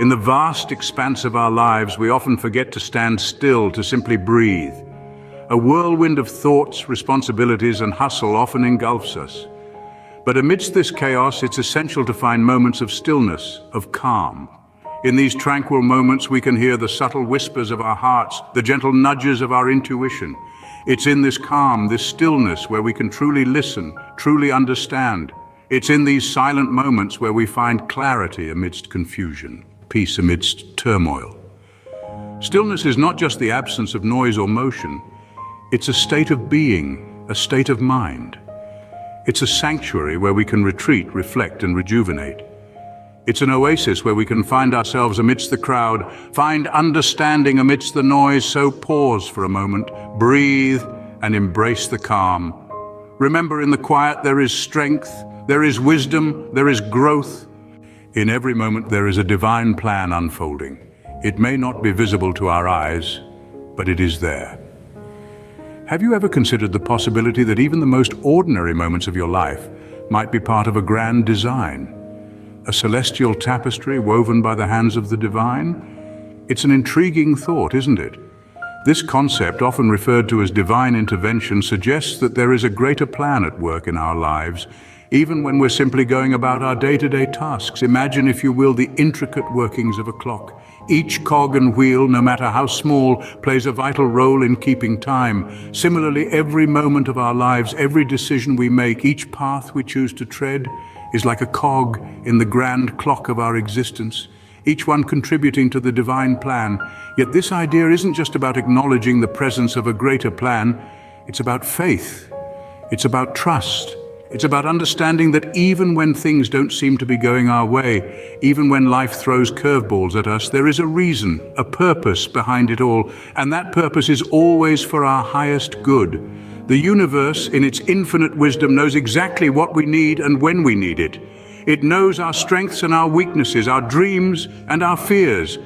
In the vast expanse of our lives, we often forget to stand still, to simply breathe. A whirlwind of thoughts, responsibilities, and hustle often engulfs us. But amidst this chaos, it's essential to find moments of stillness, of calm. In these tranquil moments, we can hear the subtle whispers of our hearts, the gentle nudges of our intuition. It's in this calm, this stillness, where we can truly listen, truly understand. It's in these silent moments where we find clarity amidst confusion, peace amidst turmoil. Stillness is not just the absence of noise or motion. It's a state of being, a state of mind. It's a sanctuary where we can retreat, reflect, and rejuvenate. It's an oasis where we can find ourselves amidst the crowd, find understanding amidst the noise, so pause for a moment, breathe, and embrace the calm. Remember, in the quiet there is strength, there is wisdom, there is growth. In every moment there is a divine plan unfolding. It may not be visible to our eyes, but it is there. Have you ever considered the possibility that even the most ordinary moments of your life might be part of a grand design? A celestial tapestry woven by the hands of the divine? It's an intriguing thought, isn't it? This concept, often referred to as divine intervention, suggests that there is a greater plan at work in our lives, even when we're simply going about our day-to-day tasks. Imagine, if you will, the intricate workings of a clock. Each cog and wheel, no matter how small, plays a vital role in keeping time. Similarly, every moment of our lives, every decision we make, each path we choose to tread is like a cog in the grand clock of our existence, each one contributing to the divine plan. Yet this idea isn't just about acknowledging the presence of a greater plan. It's about faith. It's about trust. It's about understanding that even when things don't seem to be going our way, even when life throws curveballs at us, there is a reason, a purpose behind it all, and that purpose is always for our highest good. The universe, in its infinite wisdom, knows exactly what we need and when we need it. It knows our strengths and our weaknesses, our dreams and our fears,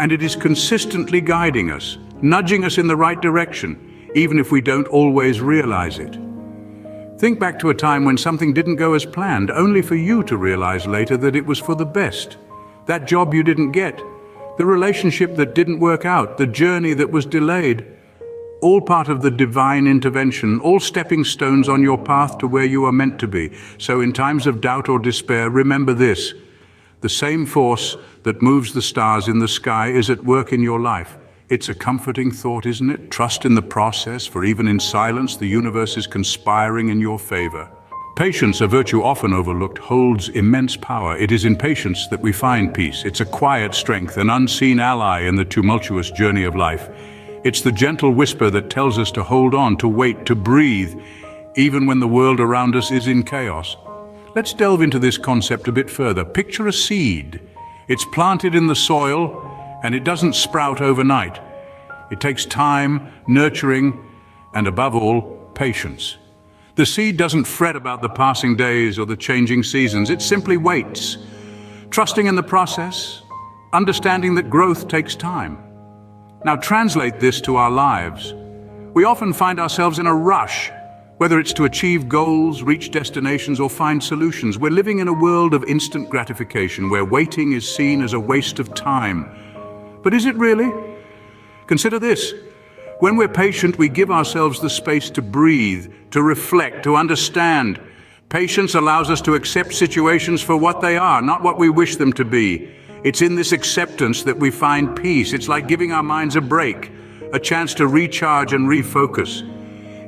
and it is consistently guiding us, nudging us in the right direction, even if we don't always realize it. Think back to a time when something didn't go as planned, only for you to realize later that it was for the best. That job you didn't get, the relationship that didn't work out, the journey that was delayed, all part of the divine intervention, all stepping stones on your path to where you are meant to be. So in times of doubt or despair, remember this: the same force that moves the stars in the sky is at work in your life. It's a comforting thought, isn't it? Trust in the process, for even in silence, the universe is conspiring in your favor. Patience, a virtue often overlooked, holds immense power. It is in patience that we find peace. It's a quiet strength, an unseen ally in the tumultuous journey of life. It's the gentle whisper that tells us to hold on, to wait, to breathe, even when the world around us is in chaos. Let's delve into this concept a bit further. Picture a seed. It's planted in the soil, and it doesn't sprout overnight. It takes time, nurturing, and above all, patience. The seed doesn't fret about the passing days or the changing seasons. It simply waits, trusting in the process, understanding that growth takes time. Now translate this to our lives. We often find ourselves in a rush, whether it's to achieve goals, reach destinations, or find solutions. We're living in a world of instant gratification, where waiting is seen as a waste of time. But is it really? Consider this. When we're patient, we give ourselves the space to breathe, to reflect, to understand. Patience allows us to accept situations for what they are, not what we wish them to be. It's in this acceptance that we find peace. It's like giving our minds a break, a chance to recharge and refocus.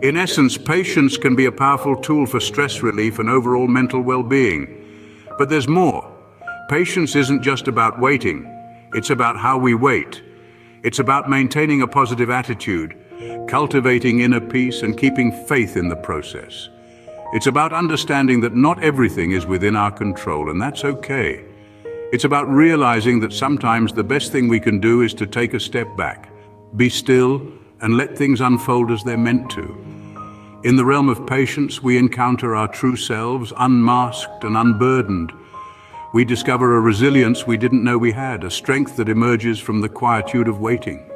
In essence, patience can be a powerful tool for stress relief and overall mental well-being. But there's more. Patience isn't just about waiting. It's about how we wait. It's about maintaining a positive attitude, cultivating inner peace, and keeping faith in the process. It's about understanding that not everything is within our control, and that's okay. It's about realizing that sometimes the best thing we can do is to take a step back, be still, and let things unfold as they're meant to. In the realm of patience, we encounter our true selves, unmasked and unburdened. We discover a resilience we didn't know we had, a strength that emerges from the quietude of waiting.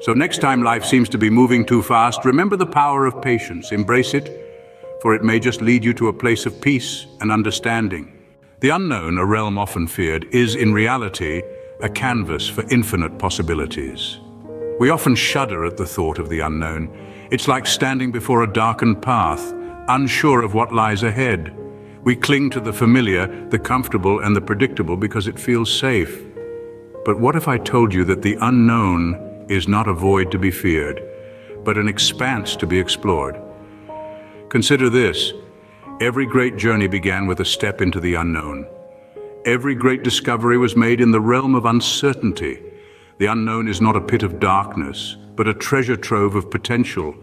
So next time life seems to be moving too fast, remember the power of patience. Embrace it, for it may just lead you to a place of peace and understanding. The unknown, a realm often feared, is in reality a canvas for infinite possibilities. We often shudder at the thought of the unknown. It's like standing before a darkened path, unsure of what lies ahead. We cling to the familiar, the comfortable, and the predictable because it feels safe. But what if I told you that the unknown is not a void to be feared, but an expanse to be explored? Consider this. Every great journey began with a step into the unknown. Every great discovery was made in the realm of uncertainty. The unknown is not a pit of darkness, but a treasure trove of potential.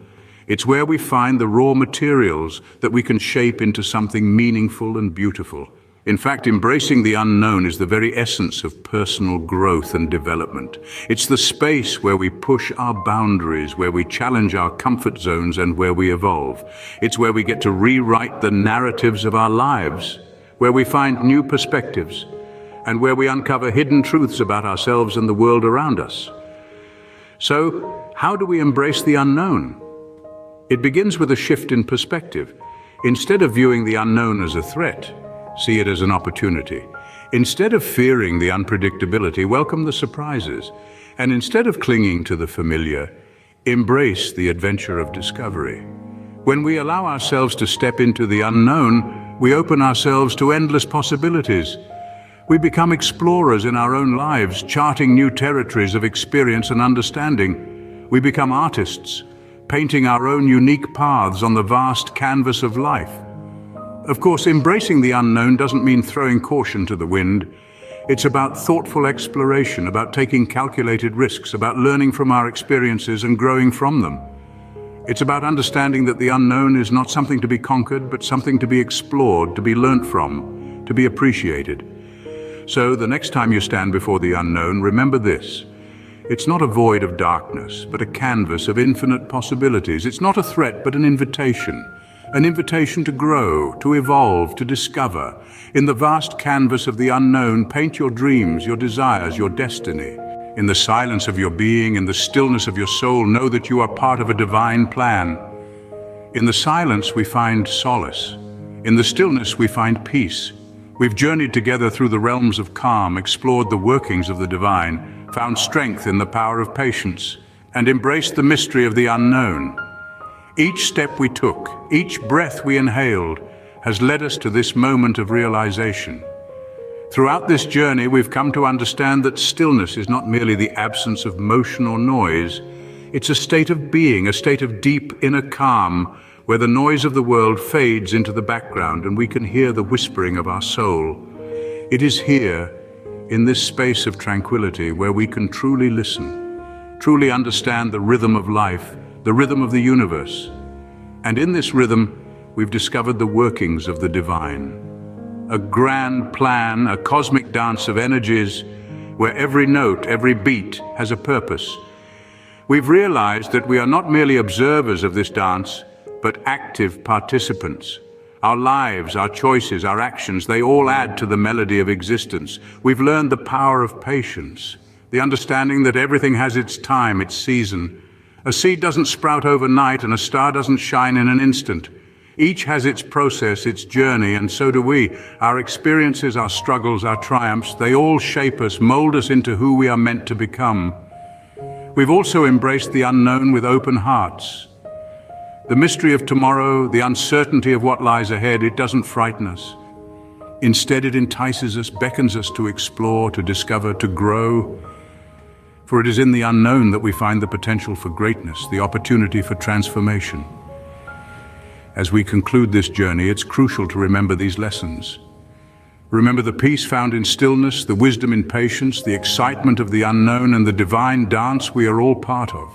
It's where we find the raw materials that we can shape into something meaningful and beautiful. In fact, embracing the unknown is the very essence of personal growth and development. It's the space where we push our boundaries, where we challenge our comfort zones, and where we evolve. It's where we get to rewrite the narratives of our lives, where we find new perspectives, and where we uncover hidden truths about ourselves and the world around us. So, how do we embrace the unknown? It begins with a shift in perspective. Instead of viewing the unknown as a threat, see it as an opportunity. Instead of fearing the unpredictability, welcome the surprises. And instead of clinging to the familiar, embrace the adventure of discovery. When we allow ourselves to step into the unknown, we open ourselves to endless possibilities. We become explorers in our own lives, charting new territories of experience and understanding. We become artists, painting our own unique paths on the vast canvas of life. Of course, embracing the unknown doesn't mean throwing caution to the wind. It's about thoughtful exploration, about taking calculated risks, about learning from our experiences and growing from them. It's about understanding that the unknown is not something to be conquered, but something to be explored, to be learnt from, to be appreciated. So, the next time you stand before the unknown, remember this. It's not a void of darkness, but a canvas of infinite possibilities. It's not a threat, but an invitation. An invitation to grow, to evolve, to discover. In the vast canvas of the unknown, paint your dreams, your desires, your destiny. In the silence of your being, in the stillness of your soul, know that you are part of a divine plan. In the silence, we find solace. In the stillness, we find peace. We've journeyed together through the realms of calm, explored the workings of the divine, found strength in the power of patience, and embraced the mystery of the unknown. Each step we took, each breath we inhaled, has led us to this moment of realization. Throughout this journey, we've come to understand that stillness is not merely the absence of motion or noise. It's a state of being, a state of deep inner calm, where the noise of the world fades into the background and we can hear the whispering of our soul. It is here, in this space of tranquility, where we can truly listen, truly understand the rhythm of life, the rhythm of the universe. And in this rhythm, we've discovered the workings of the divine. A grand plan, a cosmic dance of energies, where every note, every beat has a purpose. We've realized that we are not merely observers of this dance, but active participants. Our lives, our choices, our actions, they all add to the melody of existence. We've learned the power of patience, the understanding that everything has its time, its season. A seed doesn't sprout overnight and a star doesn't shine in an instant. Each has its process, its journey, and so do we. Our experiences, our struggles, our triumphs, they all shape us, mold us into who we are meant to become. We've also embraced the unknown with open hearts. The mystery of tomorrow, the uncertainty of what lies ahead, it doesn't frighten us. Instead, it entices us, beckons us to explore, to discover, to grow. For it is in the unknown that we find the potential for greatness, the opportunity for transformation. As we conclude this journey, it's crucial to remember these lessons. Remember the peace found in stillness, the wisdom in patience, the excitement of the unknown, and the divine dance we are all part of.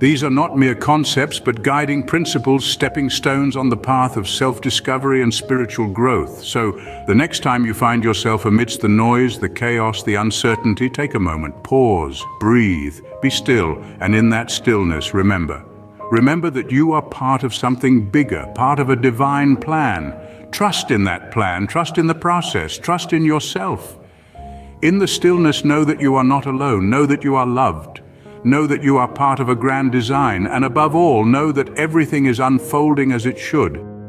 These are not mere concepts, but guiding principles, stepping stones on the path of self-discovery and spiritual growth. So, the next time you find yourself amidst the noise, the chaos, the uncertainty, take a moment, pause, breathe, be still, and in that stillness, remember that you are part of something bigger, part of a divine plan. Trust in that plan, trust in the process, trust in yourself. In the stillness, know that you are not alone, know that you are loved. Know that you are part of a grand design, and above all, know that everything is unfolding as it should.